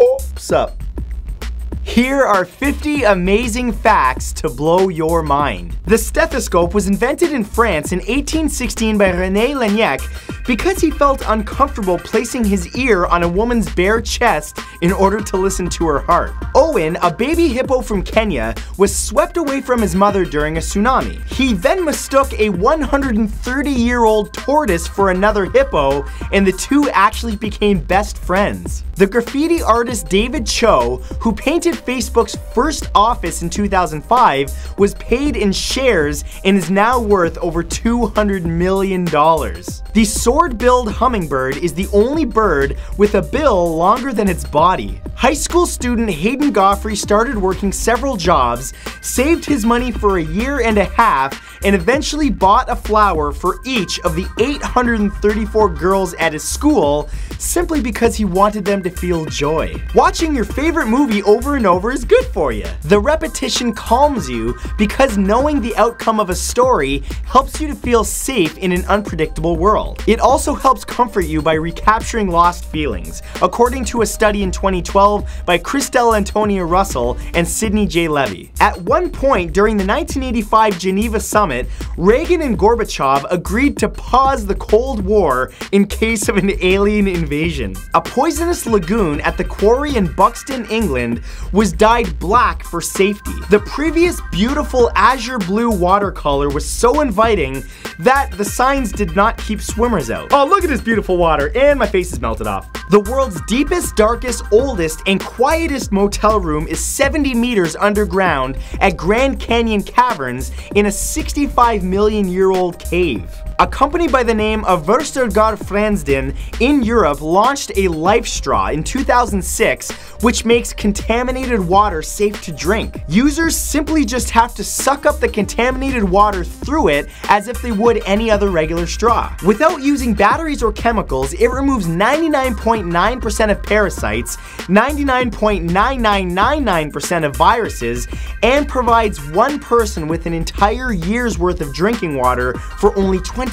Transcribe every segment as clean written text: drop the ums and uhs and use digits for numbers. Oops up. Here are 50 amazing facts to blow your mind. The stethoscope was invented in France in 1816 by René Laennec because he felt uncomfortable placing his ear on a woman's bare chest in order to listen to her heart. Owen, a baby hippo from Kenya, was swept away from his mother during a tsunami. He then mistook a 130-year-old tortoise for another hippo, and the two actually became best friends. The graffiti artist David Cho, who painted Facebook's first office in 2005, was paid in shares and is now worth over $200 million. The sword-billed hummingbird is the only bird with a bill longer than its body. High school student Hayden Godfrey started working several jobs, saved his money for a year and a half, and eventually bought a flower for each of the 834 girls at his school simply because he wanted them to feel joy. Watching your favorite movie over and over is good for you. The repetition calms you because knowing the outcome of a story helps you to feel safe in an unpredictable world. It also helps comfort you by recapturing lost feelings, according to a study in 2012 by Christelle Antonia Russell and Sydney J. Levy. At one point during the 1985 Geneva summit, Reagan and Gorbachev agreed to pause the Cold War in case of an alien invasion. A poisonous lagoon at the quarry in Buxton, England was dyed black for safety. The previous beautiful azure blue watercolor was so inviting that the signs did not keep swimmers out. Oh, look at this beautiful water, and my face is melted off. The world's deepest, darkest, oldest, and quietest motel room is 70 meters underground at Grand Canyon Caverns in a 65-million-year-old cave. A company by the name of Vestergaard Frandsen in Europe launched a LifeStraw in 2006, which makes contaminated water safe to drink. Users simply just have to suck up the contaminated water through it as if they would any other regular straw. Without using batteries or chemicals, it removes 99.9% of parasites, 99.9999% of viruses, and provides one person with an entire year's worth of drinking water for only $20.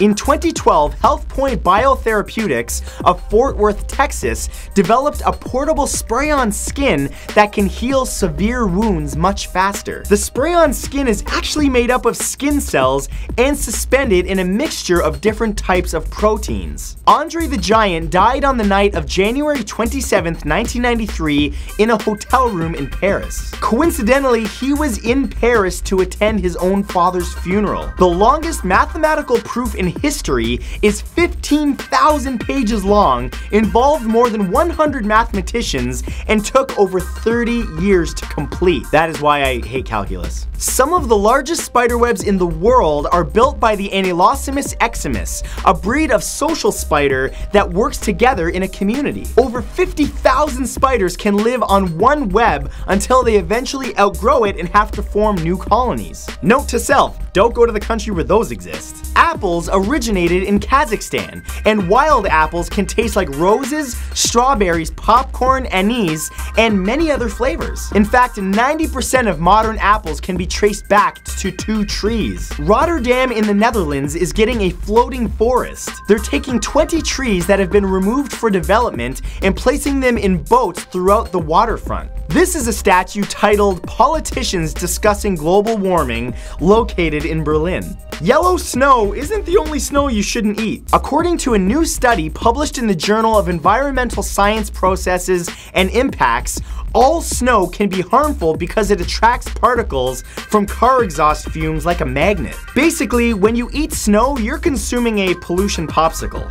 In 2012, HealthPoint Biotherapeutics of Fort Worth, Texas, developed a portable spray-on skin that can heal severe wounds much faster. The spray-on skin is actually made up of skin cells and suspended in a mixture of different types of proteins. Andre the Giant died on the night of January 27th, 1993 in a hotel room in Paris. Coincidentally, he was in Paris to attend his own father's funeral. The longest mathematical proof in history is 15,000 pages long, involved more than 100 mathematicians, and took over 30 years to complete. That is why I hate calculus. Some of the largest spiderwebs in the world are built by the Anelosimus eximius, a breed of social spider that works together in a community. Over 50,000 spiders can live on one web until they eventually outgrow it and have to form new colonies. Note to self, don't go to the country where those exist. Apples originated in Kazakhstan, and wild apples can taste like roses, strawberries, popcorn, anise, and many other flavors. In fact, 90% of modern apples can be traced back to two trees. Rotterdam in the Netherlands is getting a floating forest. They're taking 20 trees that have been removed for development and placing them in boats throughout the waterfront. This is a statue titled "Politicians Discussing Global Warming," located in Berlin. Yellow snow isn't the only snow you shouldn't eat. According to a new study published in the Journal of Environmental Science Processes and Impacts, all snow can be harmful because it attracts particles from car exhaust fumes like a magnet. Basically, when you eat snow, you're consuming a pollution popsicle.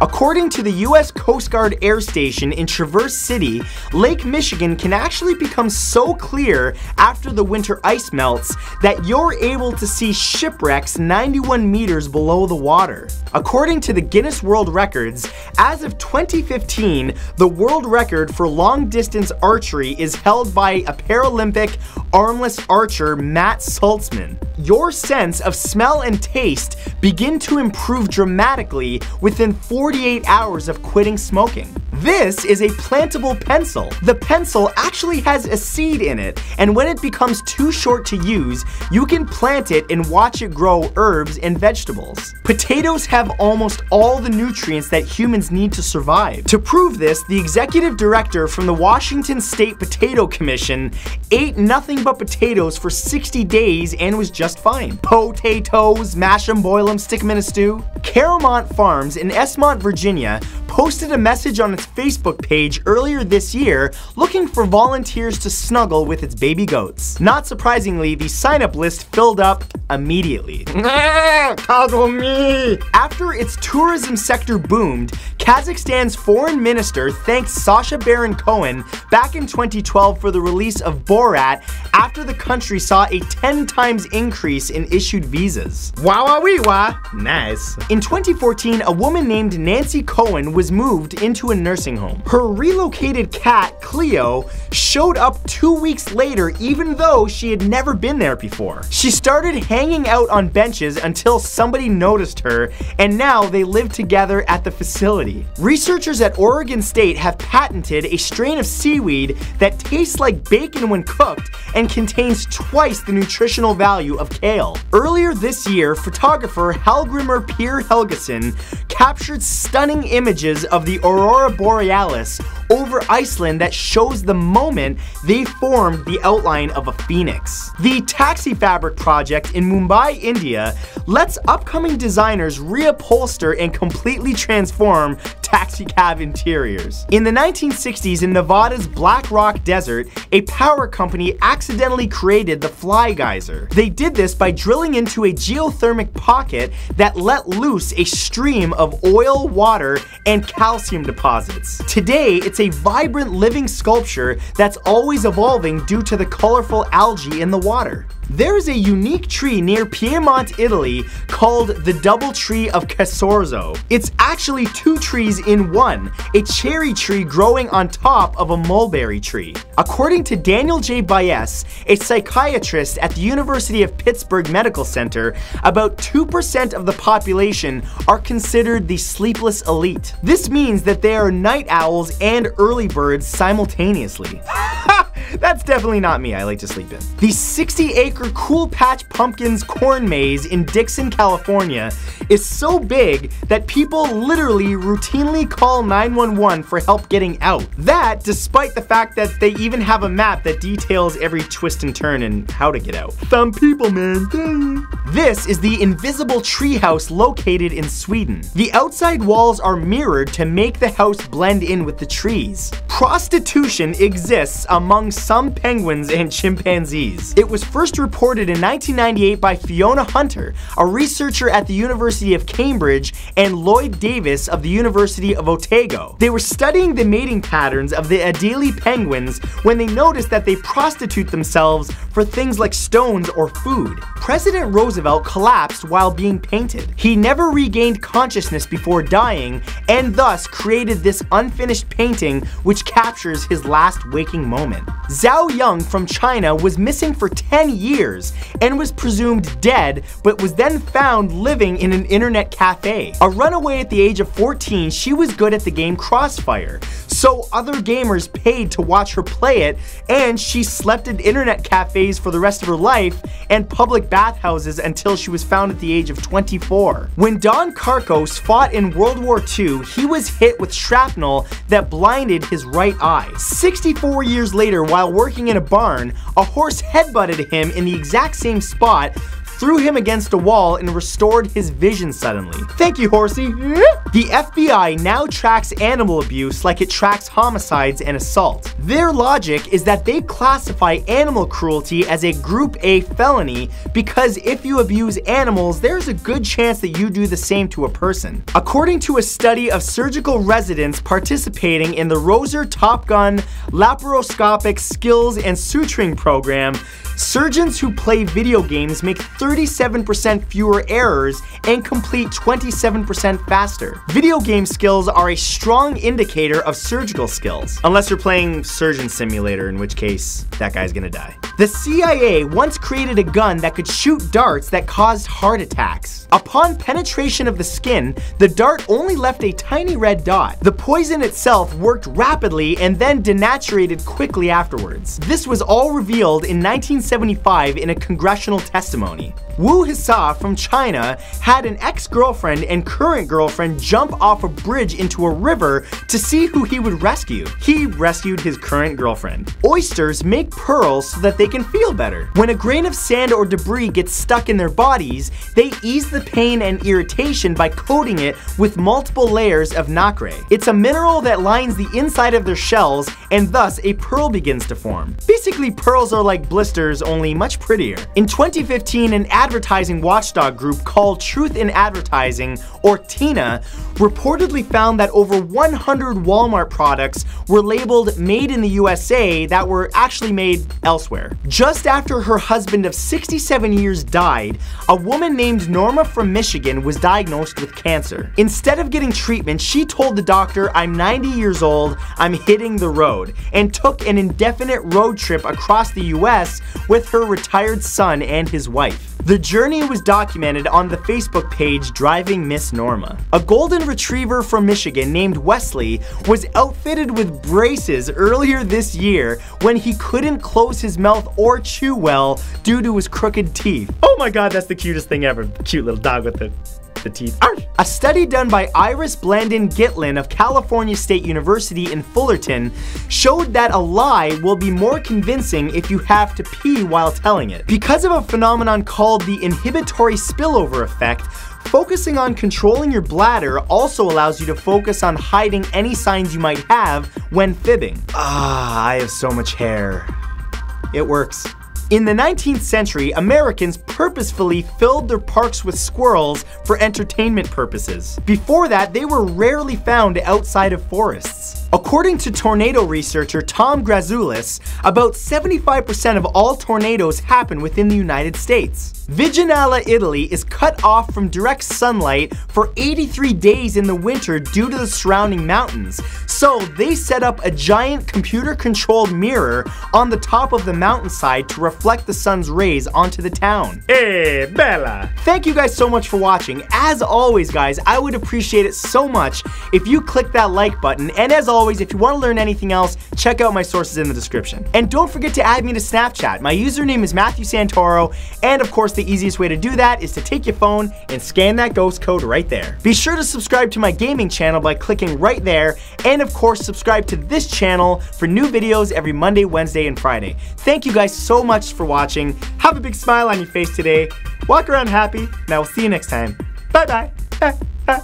According to the US Coast Guard Air Station in Traverse City, Lake Michigan can actually become so clear after the winter ice melts that you're able to see shipwrecks 91 meters below the water. According to the Guinness World Records, as of 2015, the world record for long-distance archery is held by a Paralympic armless archer Matt Saltzman. Your sense of smell and taste begin to improve dramatically within 48 hours of quitting smoking. This is a plantable pencil. The pencil actually has a seed in it, and when it becomes too short to use, you can plant it and watch it grow herbs and vegetables. Potatoes have almost all the nutrients that humans need to survive. To prove this, the executive director from the Washington State Potato Commission ate nothing but potatoes for 60 days and was just fine. Potatoes, mash them, boil them, stick them in a stew. Caramont Farms in Esmont, Virginia posted a message on its Facebook page earlier this year looking for volunteers to snuggle with its baby goats. Not surprisingly, the sign-up list filled up immediately. Cuddle me! After its tourism sector boomed, Kazakhstan's foreign minister thanked Sacha Baron Cohen back in 2012 for the release of Borat after the country saw a 10 times increase in issued visas. Wow-wee-wah! Nice. In 2014, a woman named Nancy Cohen was moved into a nursing home. Her relocated cat, Cleo, showed up 2 weeks later even though she had never been there before. She started hanging out on benches until somebody noticed her, and now they live together at the facility. Researchers at Oregon State have patented a strain of seaweed that tastes like bacon when cooked and contains twice the nutritional value of kale. Earlier this year, photographer Helgrimur Pier Helgeson captured stunning images of the Aurora Borealis over Iceland that shows the moment they formed the outline of a phoenix. The Taxi Fabric Project in Mumbai, India lets upcoming designers reupholster and completely transform taxicab interiors. In the 1960s in Nevada's Black Rock Desert, a power company accidentally created the Fly Geyser. They did this by drilling into a geothermic pocket that let loose a stream of oil, water, and calcium deposits. Today, it's a vibrant living sculpture that's always evolving due to the colorful algae in the water. There is a unique tree near Piedmont, Italy called the Double Tree of Casorzo. It's actually two trees in one, a cherry tree growing on top of a mulberry tree. According to Daniel J. Bias, a psychiatrist at the University of Pittsburgh Medical Center, about 2% of the population are considered the sleepless elite. This means that they are night owls and early birds simultaneously. That's definitely not me, I like to sleep in. The 60-acre Cool Patch Pumpkins corn maze in Dixon, California is so big that people literally routinely call 911 for help getting out. That despite the fact that they even have a map that details every twist and turn and how to get out. Some people, man. This is the invisible treehouse located in Sweden. The outside walls are mirrored to make the house blend in with the trees. Prostitution exists among some penguins and chimpanzees. It was first reported in 1998 by Fiona Hunter, a researcher at the University of Cambridge, and Lloyd Davis of the University of Otago. They were studying the mating patterns of the Adélie penguins when they noticed that they prostitute themselves for things like stones or food. President Roosevelt collapsed while being painted. He never regained consciousness before dying and thus created this unfinished painting which captures his last waking moment. Zhao Yang from China was missing for 10 years and was presumed dead, but was then found living in an internet cafe. A runaway at the age of 14, she was good at the game Crossfire, so other gamers paid to watch her play it, and she slept in internet cafes for the rest of her life and public bathhouses until she was found at the age of 24. When Don Carcos fought in World War II, he was hit with shrapnel that blinded his right eye. 64 years later, while working in a barn, a horse headbutted him in the exact same spot, threw him against a wall, and restored his vision suddenly. Thank you, horsey. The FBI now tracks animal abuse like it tracks homicides and assault. Their logic is that they classify animal cruelty as a Group A felony because if you abuse animals, there's a good chance that you do the same to a person. According to a study of surgical residents participating in the Roser Top Gun Laparoscopic Skills and Suturing Program, Surgeons who play video games make 37% fewer errors and complete 27% faster. Video game skills are a strong indicator of surgical skills, unless you're playing Surgeon Simulator, in which case that guy's gonna die. The CIA once created a gun that could shoot darts that caused heart attacks. Upon penetration of the skin, the dart only left a tiny red dot. The poison itself worked rapidly and then denaturated quickly afterwards. This was all revealed in 1975 in a congressional testimony. Wu Hsa from China had an ex-girlfriend and current girlfriend jump off a bridge into a river to see who he would rescue. He rescued his current girlfriend. Oysters make pearls so that they can feel better. When a grain of sand or debris gets stuck in their bodies, they ease the pain and irritation by coating it with multiple layers of nacre. It's a mineral that lines the inside of their shells, and thus a pearl begins to form. Basically, pearls are like blisters, only much prettier. In 2015, an advertising watchdog group called Truth in Advertising, or TINA, reportedly found that over 100 Walmart products were labeled made in the USA that were actually made elsewhere. Just after her husband of 67 years died, a woman named Norma from Michigan was diagnosed with cancer. Instead of getting treatment, she told the doctor, "I'm 90 years old, I'm hitting the road," and took an indefinite road trip across the US with her retired son and his wife. The journey was documented on the Facebook page Driving Miss Norma. A golden retriever from Michigan named Wesley was outfitted with braces earlier this year when he couldn't close his mouth or chew well due to his crooked teeth. Oh my god, that's the cutest thing ever. The cute little dog with the teeth. Arf! A study done by Iris Blandon Gitlin of California State University in Fullerton showed that a lie will be more convincing if you have to pee while telling it. Because of a phenomenon called the inhibitory spillover effect, focusing on controlling your bladder also allows you to focus on hiding any signs you might have when fibbing. I have so much hair. It works. In the 19th century, Americans purposefully filled their parks with squirrels for entertainment purposes. Before that, they were rarely found outside of forests. According to tornado researcher Tom Grazulis, about 75% of all tornadoes happen within the United States. Viggianella, Italy is cut off from direct sunlight for 83 days in the winter due to the surrounding mountains, so they set up a giant computer-controlled mirror on the top of the mountainside to reflect the sun's rays onto the town. Hey, Bella! Thank you guys so much for watching. As always, guys, I would appreciate it so much if you click that like button, and as always, if you want to learn anything else, check out my sources in the description. And don't forget to add me to Snapchat. My username is Matthew Santoro, and of course, the easiest way to do that is to take your phone and scan that ghost code right there. Be sure to subscribe to my gaming channel by clicking right there, and of course, subscribe to this channel for new videos every Monday, Wednesday, and Friday. Thank you guys so much for watching. Have a big smile on your face today. Walk around happy, and I will see you next time. Bye bye.